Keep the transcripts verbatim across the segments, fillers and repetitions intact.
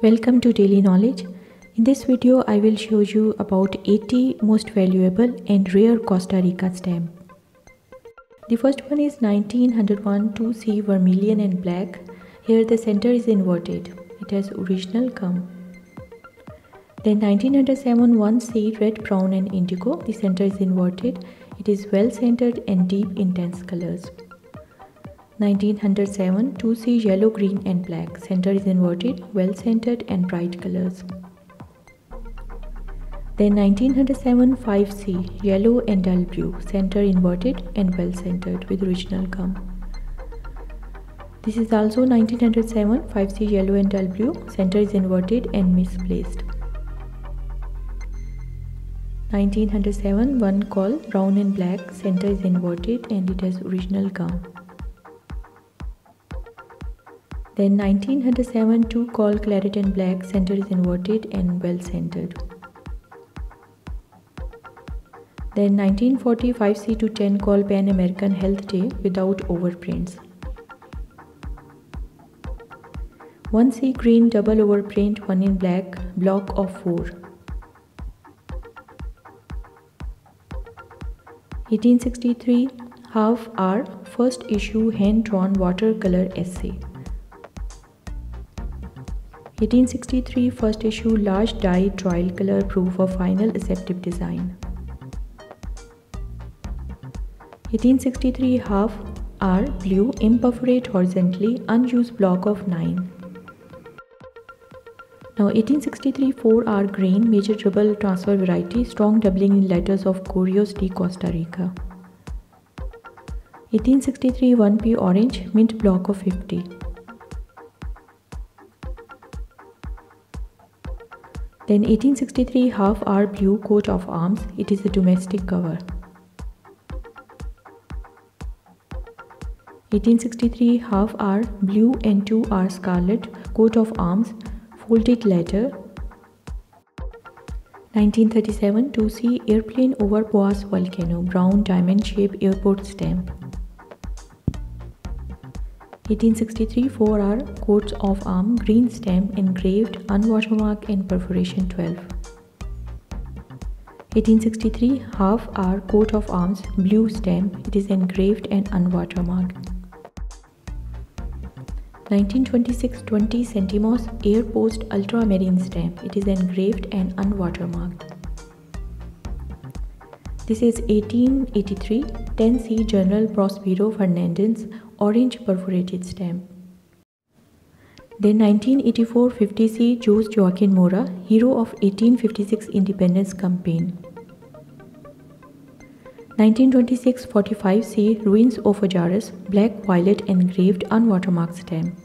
Welcome to Daily Knowledge. In this video I will show you about eighty most valuable and rare Costa Rica stamps. The first one is nineteen oh one two C vermilion and black. Here the center is inverted. It has original gum. Then nineteen oh seven one C red, brown and indigo. The center is inverted. It is well centered and deep intense colors. nineteen oh seven two C yellow, green and black. Center is inverted, well centered and bright colors. Then nineteen oh seven five C yellow and dull blue. Center inverted and well centered with original gum. This is also nineteen oh seven five C yellow and dull blue. Center is inverted and misplaced. nineteen oh seven one call brown and black. Center is inverted and it has original gum. Then nineteen oh seven two call claret and black. Center is inverted and well centered. Then nineteen forty five C to ten call Pan American Health Day without overprints. one C green double overprint, one in black, block of four. eighteen sixty-three half R first issue hand drawn watercolor essay. eighteen sixty-three first issue large dye trial color proof of final acceptive design. eighteen sixty-three half R blue imperforate horizontally unused block of nine. Now eighteen sixty-three four R green major trouble transfer variety strong doubling in letters of Correos de Costa Rica. eighteen sixty-three one P orange mint block of fifty. Then eighteen sixty-three half R blue coat of arms. It is a domestic cover. eighteen sixty-three half R blue and two R scarlet coat of arms folded letter. nineteen thirty-seven two C airplane over Poás volcano brown diamond shape airport stamp. eighteen sixty-three four R coats of arm green stamp engraved unwatermark and perforation twelve. eighteen sixty-three half R coat of arms blue stamp. It is engraved and unwatermark. nineteen twenty-six twenty Centimos air post ultramarine stamp. It is engraved and unwatermarked. This is eighteen eighty-three ten C General Prospero Fernandez orange perforated stamp. Then nineteen eighty-four fifty C Jose Joaquin Mora hero of eighteen fifty-six independence campaign. nineteen twenty-six forty-five C ruins of Ajares black violet engraved unwatermarked stamp.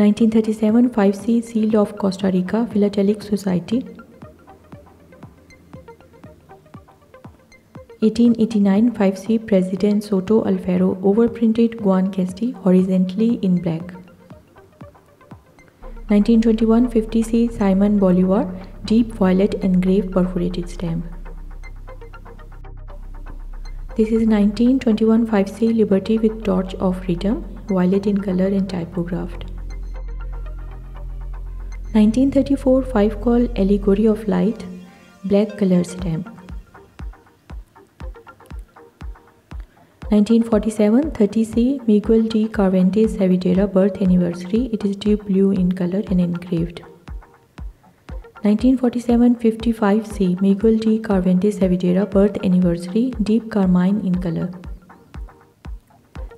nineteen thirty-seven five C seal of Costa Rica philatelic society. eighteen eighty-nine five C President Soto Alfaro overprinted Guanacaste horizontally in black. nineteen twenty-one fifty C Simon Bolivar deep violet engraved perforated stamp. This is nineteen twenty-one five C Liberty with torch of freedom violet in color and typographed. nineteen thirty-four five call allegory of light black color stamp. nineteen forty-seven thirty C Miguel de Cervantes Saavedra birth anniversary. It is deep blue in color and engraved. nineteen forty-seven fifty-five C Miguel de Cervantes Saavedra birth anniversary deep carmine in color.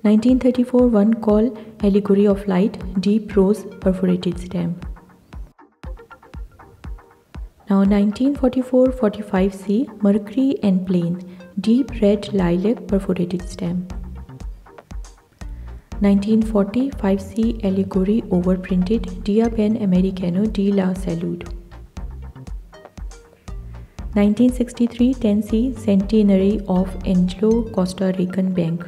nineteen thirty-four one call allegory of light deep rose perforated stamp. Now nineteen forty-four forty-five C mercury and plane deep red lilac perforated stamp. nineteen forty five C allegory overprinted Dia Pan Americano de la Salud. nineteen sixty-three ten C centenary of Anglo Costa Rican Bank.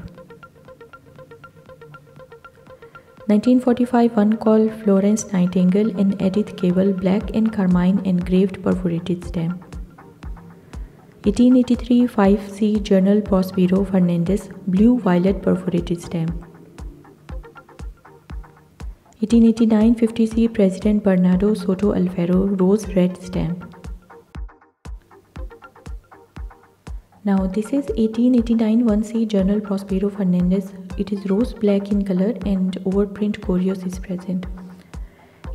nineteen forty-five one call Florence Nightingale and Edith Cavell black and carmine engraved perforated stamp. eighteen eighty-three five C Journal Prospero Fernandez blue violet perforated stamp. eighteen eighty-nine fifty C President Bernardo Soto Alfaro, rose red stamp. Now this is eighteen eighty-nine one C Journal Prospero Fernandez. It is rose black in color and overprint Corios is present.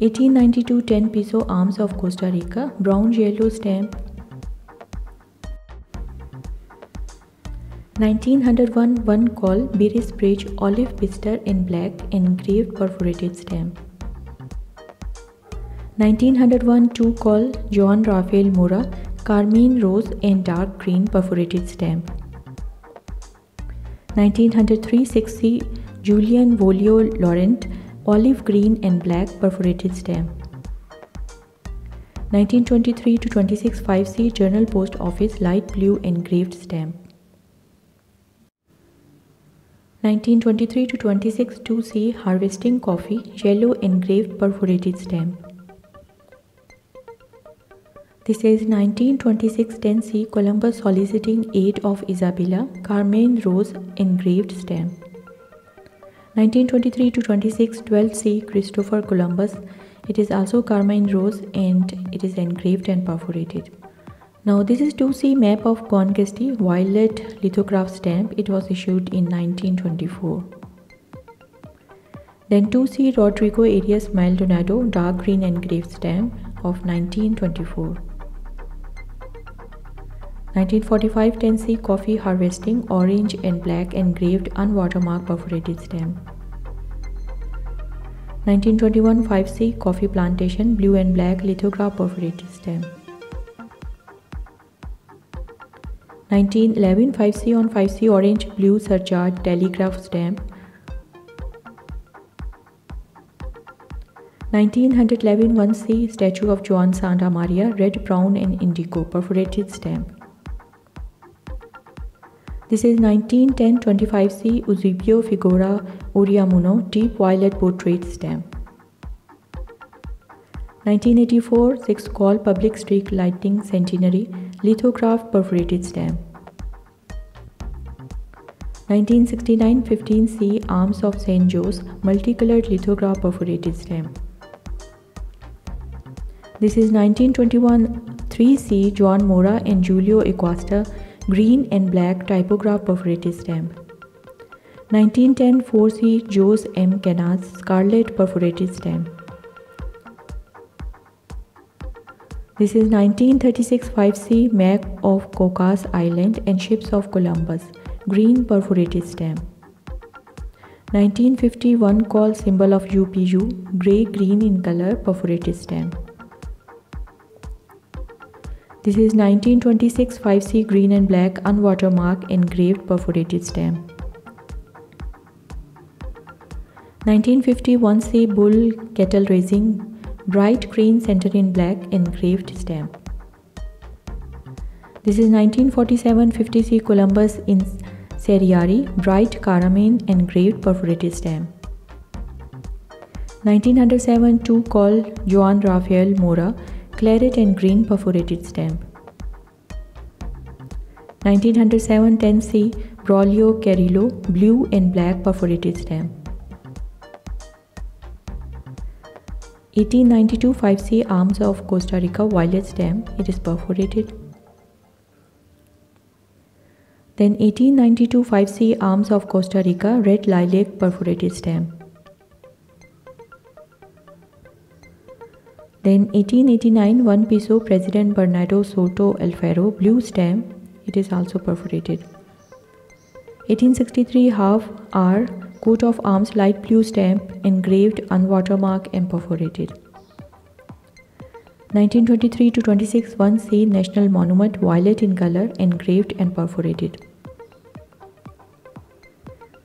eighteen ninety-two ten peso arms of Costa Rica, brown yellow stamp. nineteen oh one one call Beres Bridge, olive bistre in black, engraved perforated stamp. nineteen oh one two call John Raphael Mora, carmine rose and dark green perforated stamp. nineteen oh three six C Julian Volio Laurent, olive green and black perforated stamp. nineteen twenty-three to twenty-six five C Journal Post Office, light blue engraved stamp. nineteen twenty-three to twenty-six two C Harvesting Coffee, yellow engraved perforated stamp. This is nineteen twenty-six ten C Columbus soliciting aid of Isabella, carmine rose engraved stamp. nineteen twenty-three to twenty-six twelve C Christopher Columbus. It is also carmine rose and it is engraved and perforated. Now this is two C map of Conquesti, violet lithograph stamp. It was issued in nineteen twenty-four. Then two C Rodrigo Arias Maldonado, dark green engraved stamp of nineteen twenty-four. nineteen forty-five ten C Coffee Harvesting, orange and black engraved unwatermark perforated stamp. nineteen twenty-one five C Coffee Plantation, blue and black lithograph perforated stamp. nineteen eleven five C on five C orange blue surcharge telegraph stamp. nineteen eleven one C statue of Juan Santa Maria, red, brown and indigo perforated stamp. This is nineteen ten twenty-five C Eusebio Figueroa Oreamuno, deep violet portrait stamp. nineteen eighty-four six call Public Street Lighting Centenary, lithograph perforated stamp. nineteen sixty-nine fifteen C Arms of Saint Jose, multicolored lithograph perforated stamp. This is nineteen twenty-one three C Juan Mora and Julio Equaster, green and black typograph perforated stamp. nineteen ten four C Jose M. Canas, scarlet perforated stamp. This is nineteen thirty-six five C map of Cocos Island and ships of Columbus, green perforated stamp. nineteen fifty-one call symbol of U P U, gray green in color perforated stamp. This is nineteen twenty-six five C green and black unwatermark engraved perforated stamp. nineteen fifty one C bull cattle raising, bright green center in black engraved stamp. This is nineteen forty-seven fifty C Columbus in Seriari, bright caramine engraved perforated stamp. nineteen oh seven two call Juan Rafael Mora, claret and green perforated stamp. nineteen oh seven ten C Braulio Carillo, blue and black perforated stamp. eighteen ninety-two five C Arms of Costa Rica, violet stamp. It is perforated. Then eighteen ninety-two five C Arms of Costa Rica, red lilac perforated stamp. Then eighteen eighty-nine one peso President Bernardo Soto Alfaro, blue stamp. It is also perforated. eighteen sixty-three half R coat of arms, light blue stamp, engraved unwatermark and perforated. nineteen twenty-three to twenty-six one C National Monument, violet in color, engraved and perforated.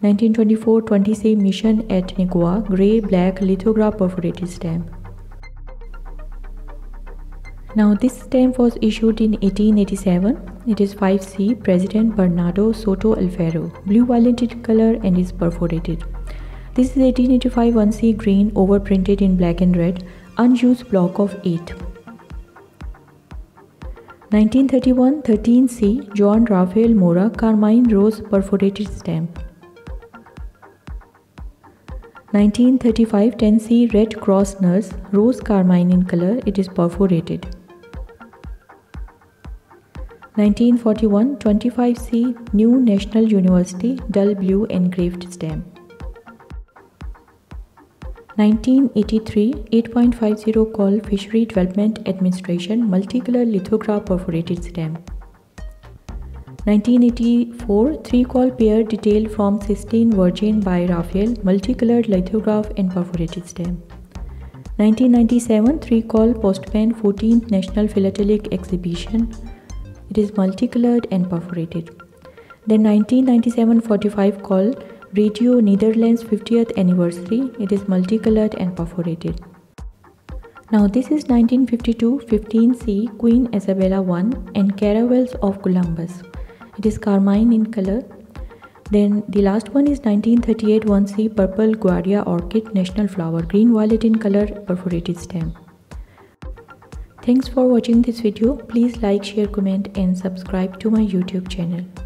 nineteen twenty-four twenty C Mission at Nicoya, gray black lithograph perforated stamp. Now this stamp was issued in eighteen eighty-seven. It is five C President Bernardo Soto Alfaro, blue violet in color and is perforated. This is eighteen eighty-five one C green, overprinted in black and red, unused block of eight. nineteen thirty-one thirteen C John Raphael Mora, carmine rose perforated stamp. nineteen thirty-five Tennessee Red Cross nurse, rose carmine in color, it is perforated. nineteen forty-one twenty-five C New National University, dull blue engraved stem. nineteen eighty-three eight point five zero Call Fishery Development Administration, multicolor lithograph perforated stem. nineteen eighty-four three Call Pair Detail from Sistine Virgin by Raphael, multicolored lithograph and perforated stem. nineteen ninety-seven three Call Postman fourteenth National Philatelic Exhibition, it is multicolored and perforated. Then nineteen ninety-seven forty-five Call Radio Netherlands fiftieth Anniversary, it is multicolored and perforated. Now this is nineteen fifty-two fifteen C Queen Isabella I and Caravels of Columbus, it is carmine in color. Then the last one is nineteen thirty-eight one C Purple Guaria Orchid, national flower, green violet in color, perforated stem. Thanks for watching this video. Please like, share, comment and subscribe to my YouTube channel.